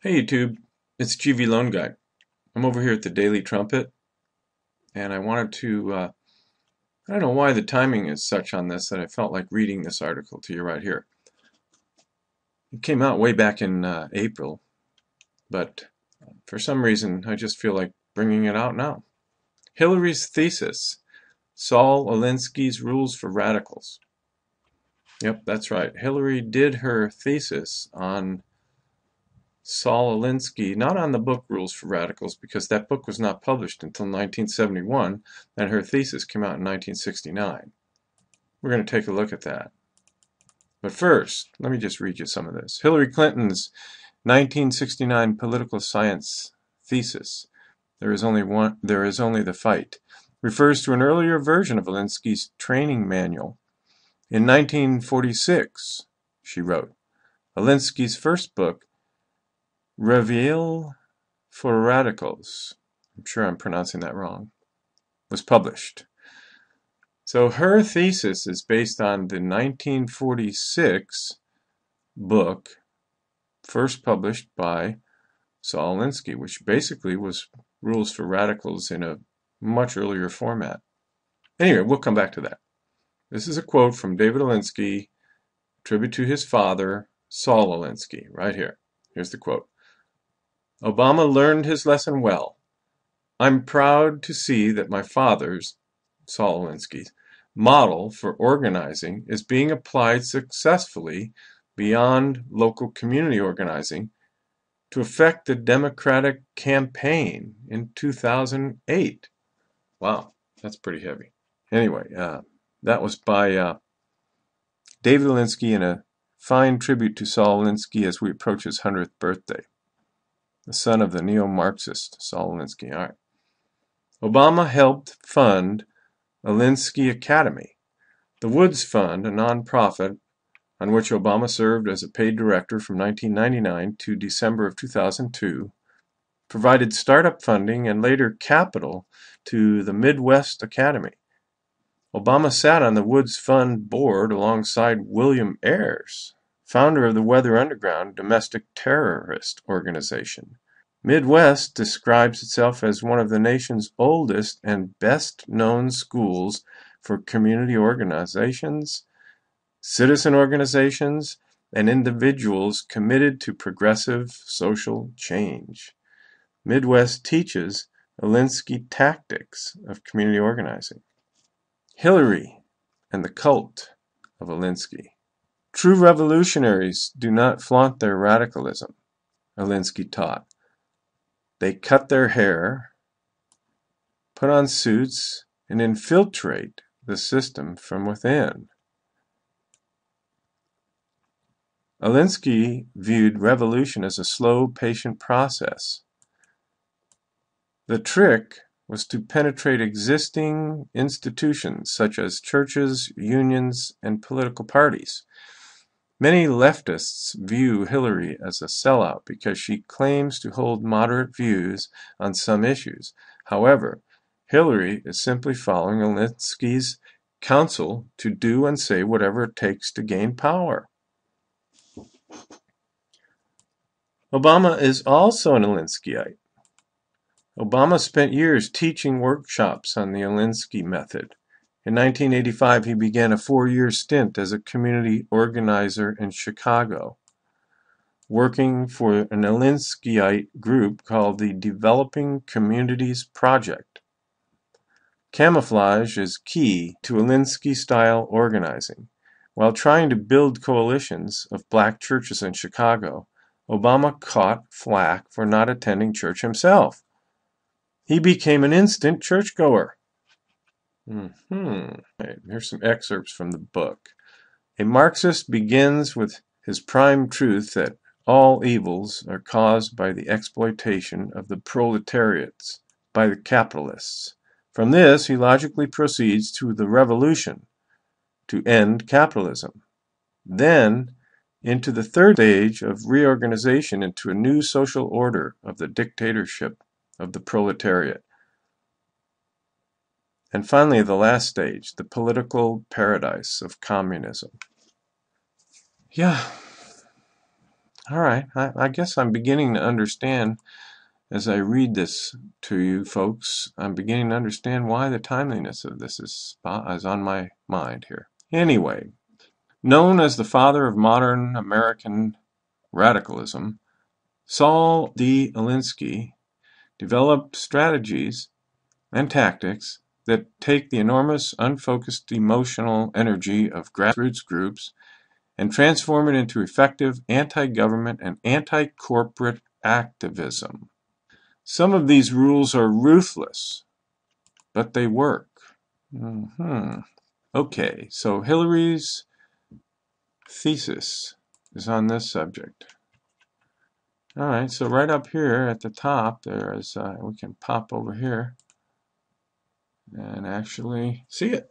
Hey YouTube, it's GV Loan Guy. I'm over here at the Daily Trumpet, and I wanted to, I don't know why the timing is such on this that I felt like reading this article to you right here. It came out way back in April, but for some reason I just feel like bringing it out now. Hillary's Thesis, Saul Alinsky's Rules for Radicals. Yep, that's right. Hillary did her thesis on Saul Alinsky, not on the book Rules for Radicals, because that book was not published until 1971, and her thesis came out in 1969. We're going to take a look at that. But first, let me just read you some of this. Hillary Clinton's 1969 political science thesis, There is only the fight, refers to an earlier version of Alinsky's training manual. In 1946, she wrote, Alinsky's first book, Reveal for Radicals, I'm sure I'm pronouncing that wrong, was published. So her thesis is based on the 1946 book first published by Saul Alinsky, which basically was Rules for Radicals in a much earlier format. Anyway, we'll come back to that. This is a quote from David Alinsky, tribute to his father, Saul Alinsky, right here. Here's the quote. Obama learned his lesson well. I'm proud to see that my father's, Saul Alinsky's, model for organizing is being applied successfully beyond local community organizing to affect the Democratic campaign in 2008. Wow, that's pretty heavy. Anyway, that was by David Alinsky in a fine tribute to Saul Alinsky as we approach his 100th birthday. The son of the neo-Marxist Saul Alinsky. All right. Obama helped fund Alinsky Academy. The Woods Fund, a nonprofit on which Obama served as a paid director from 1999 to December of 2002, provided startup funding and later capital to the Midwest Academy. Obama sat on the Woods Fund board alongside William Ayers, founder of the Weather Underground domestic terrorist organization. Midwest describes itself as one of the nation's oldest and best-known schools for community organizations, citizen organizations, and individuals committed to progressive social change. Midwest teaches Alinsky tactics of community organizing. Hillary and the cult of Alinsky. True revolutionaries do not flaunt their radicalism, Alinsky taught. They cut their hair, put on suits, and infiltrate the system from within. Alinsky viewed revolution as a slow, patient process. The trick was to penetrate existing institutions such as churches, unions, and political parties. Many leftists view Hillary as a sellout because she claims to hold moderate views on some issues. However, Hillary is simply following Alinsky's counsel to do and say whatever it takes to gain power. Obama is also an Alinskyite. Obama spent years teaching workshops on the Alinsky method. In 1985, he began a four-year stint as a community organizer in Chicago, working for an Alinskyite group called the Developing Communities Project. Camouflage is key to Alinsky-style organizing. While trying to build coalitions of black churches in Chicago, Obama caught flack for not attending church himself. He became an instant churchgoer. Here's some excerpts from the book. A Marxist begins with his prime truth that all evils are caused by the exploitation of the proletariats, by the capitalists. From this, he logically proceeds to the revolution to end capitalism. Then, into the third stage of reorganization into a new social order of the dictatorship of the proletariat. And finally, the last stage, the political paradise of communism. Yeah, All right, I guess I'm beginning to understand, as I read this to you folks, I'm beginning to understand why the timeliness of this is on my mind here. Anyway, known as the father of modern American radicalism, Saul D. Alinsky developed strategies and tactics that take the enormous unfocused emotional energy of grassroots groups and transform it into effective anti-government and anti-corporate activism. Some of these rules are ruthless, but they work. Okay, so Hillary's thesis is on this subject. All right, so right up here at the top, there is, we can pop over here and actually see it.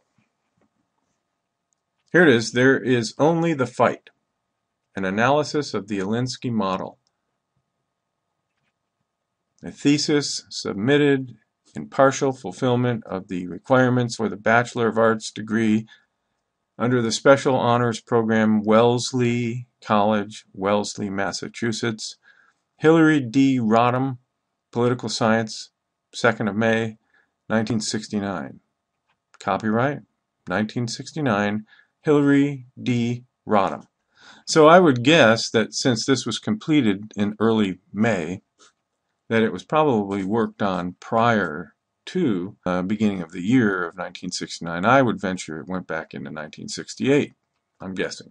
Here it is. There is only the fight, an analysis of the Alinsky model. A thesis submitted in partial fulfillment of the requirements for the Bachelor of Arts degree under the Special Honors Program, Wellesley College, Wellesley, Massachusetts. Hillary D. Rodham, Political Science, 2nd of May, 1969. Copyright, 1969, Hillary D. Rodham. So I would guess that since this was completed in early May, that it was probably worked on prior to the beginning of the year of 1969. I would venture it went back into 1968, I'm guessing.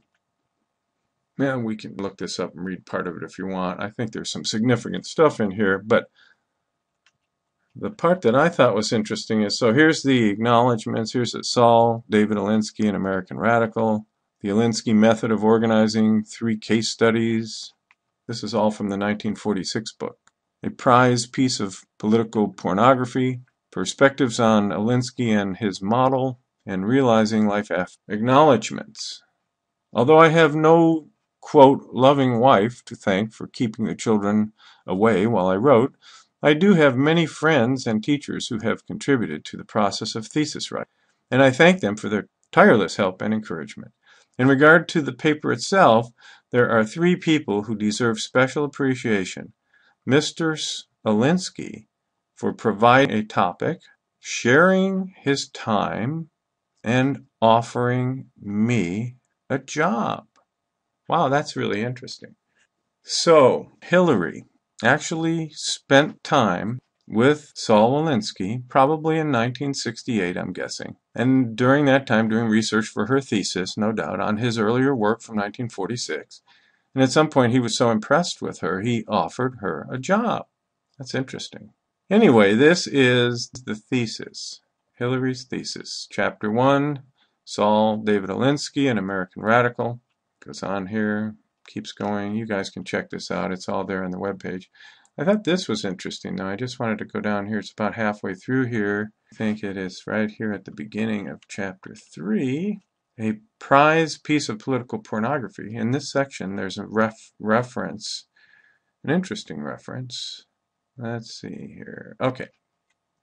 Now, we can look this up and read part of it if you want. I think there's some significant stuff in here, but the part that I thought was interesting is, so here's the acknowledgments. Here's that Saul, David Alinsky, an American radical, the Alinsky method of organizing, 3 case studies. This is all from the 1946 book. A prize piece of political pornography, perspectives on Alinsky and his model, and realizing life after. Acknowledgments. Although I have no, quote, loving wife to thank for keeping the children away while I wrote, I do have many friends and teachers who have contributed to the process of thesis writing, and I thank them for their tireless help and encouragement. In regard to the paper itself, there are 3 people who deserve special appreciation. Mr. Alinsky, for providing a topic, sharing his time, and offering me a job. Wow, that's really interesting. So, Hillary actually spent time with Saul Alinsky, probably in 1968, I'm guessing, and during that time doing research for her thesis, no doubt, on his earlier work from 1946. And at some point he was so impressed with her, he offered her a job. That's interesting. Anyway, this is the thesis, Hillary's thesis. Chapter 1, Saul David Alinsky, an American radical. Goes on here, keeps going. You guys can check this out. It's all there on the webpage. I thought this was interesting, though. I just wanted to go down here. It's about halfway through here. I think it is right here at the beginning of Chapter 3. A prize piece of political pornography. In this section, there's a reference, an interesting reference. Let's see here. Okay.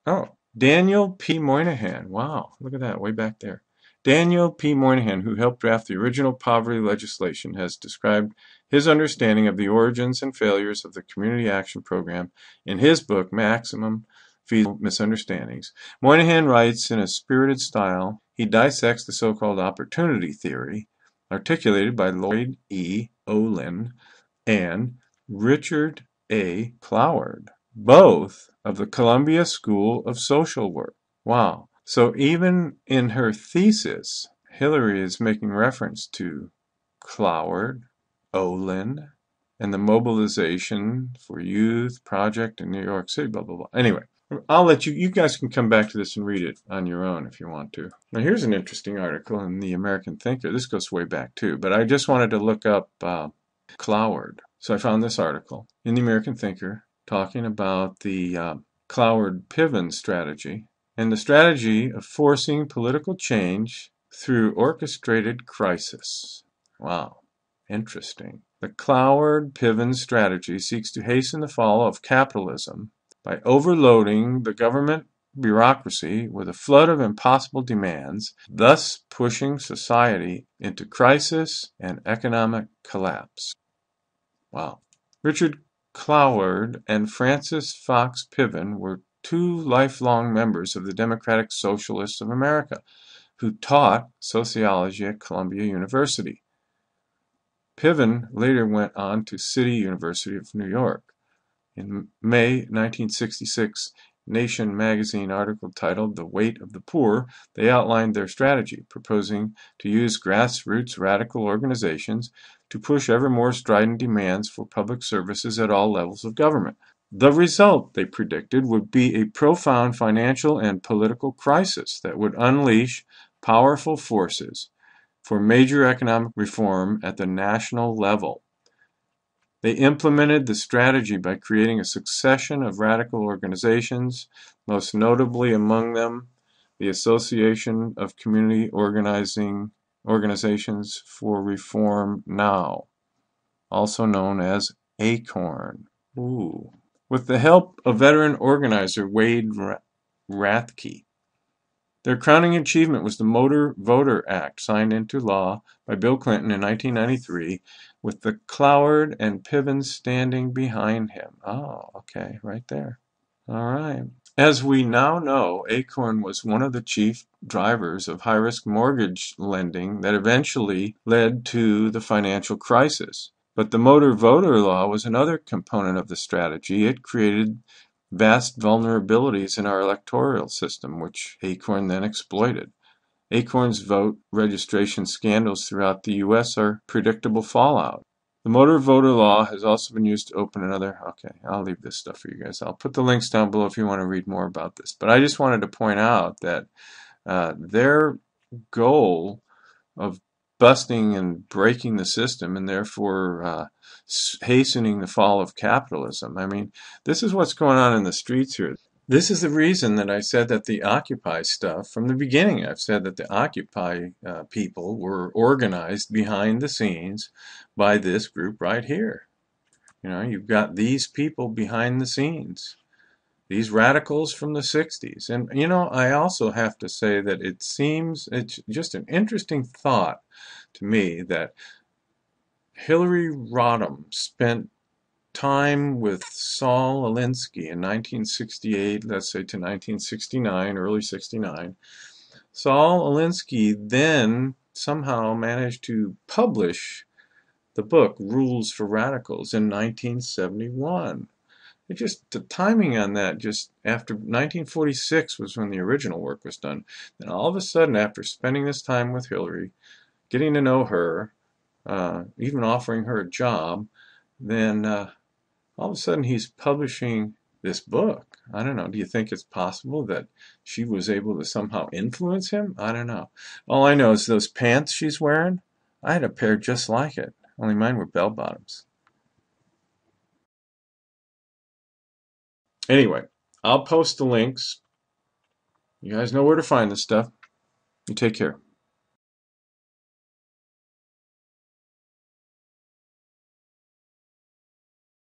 Oh, Daniel P. Moynihan. Wow, look at that, way back there. Daniel P. Moynihan, who helped draft the original poverty legislation, has described his understanding of the origins and failures of the Community Action Program in his book, Maximum Feasible Misunderstandings. Moynihan writes in a spirited style. He dissects the so-called opportunity theory, articulated by Lloyd E. Olin and Richard A. Cloward, both of the Columbia School of Social Work. Wow. So even in her thesis, Hillary is making reference to Cloward, Olin, and the mobilization for youth project in New York City, blah, blah, blah. Anyway, I'll let you guys can come back to this and read it on your own if you want to. Now, here's an interesting article in the American Thinker. This goes way back, too, but I just wanted to look up Cloward. So I found this article in the American Thinker talking about the Cloward-Piven strategy, and the strategy of forcing political change through orchestrated crisis. Wow, interesting. The Cloward-Piven strategy seeks to hasten the fall of capitalism by overloading the government bureaucracy with a flood of impossible demands, thus pushing society into crisis and economic collapse. Wow. Richard Cloward and Francis Fox Piven were two lifelong members of the Democratic Socialists of America who taught sociology at Columbia University. Piven later went on to City University of New York. In May 1966, Nation magazine article titled "The Weight of the Poor," they outlined their strategy, proposing to use grassroots radical organizations to push ever more strident demands for public services at all levels of government. The result, they predicted, would be a profound financial and political crisis that would unleash powerful forces for major economic reform at the national level. They implemented the strategy by creating a succession of radical organizations, most notably among them the Association of Community Organizing Organizations for Reform Now, also known as ACORN. Ooh. With the help of veteran organizer Wade Rathke. Their crowning achievement was the Motor Voter Act, signed into law by Bill Clinton in 1993, with the Cloward and Piven standing behind him. Oh, okay, right there. All right. As we now know, ACORN was one of the chief drivers of high-risk mortgage lending that eventually led to the financial crisis. But the Motor Voter Law was another component of the strategy. It created vast vulnerabilities in our electoral system, which ACORN then exploited. ACORN's vote registration scandals throughout the U.S. are predictable fallout. The Motor Voter Law has also been used to open another... Okay, I'll leave this stuff for you guys. I'll put the links down below if you want to read more about this. But I just wanted to point out that their goal of busting and breaking the system and therefore hastening the fall of capitalism. I mean, this is what's going on in the streets here. This is the reason that I said that the Occupy stuff, from the beginning, I've said that the Occupy people were organized behind the scenes by this group right here. You know, you've got these people behind the scenes, these radicals from the 60s. And, you know, I also have to say that it seems, it's just an interesting thought to me that Hillary Rodham spent time with Saul Alinsky in 1968, let's say to 1969, early 69. Saul Alinsky then somehow managed to publish the book Rules for Radicals in 1971. It just, the timing on that, just after 1946 was when the original work was done. Then all of a sudden, after spending this time with Hillary, getting to know her, even offering her a job, then all of a sudden he's publishing this book. I don't know. Do you think it's possible that she was able to somehow influence him? I don't know. All I know is those pants she's wearing, I had a pair just like it, only mine were bell-bottoms. Anyway, I'll post the links. You guys know where to find this stuff. You take care.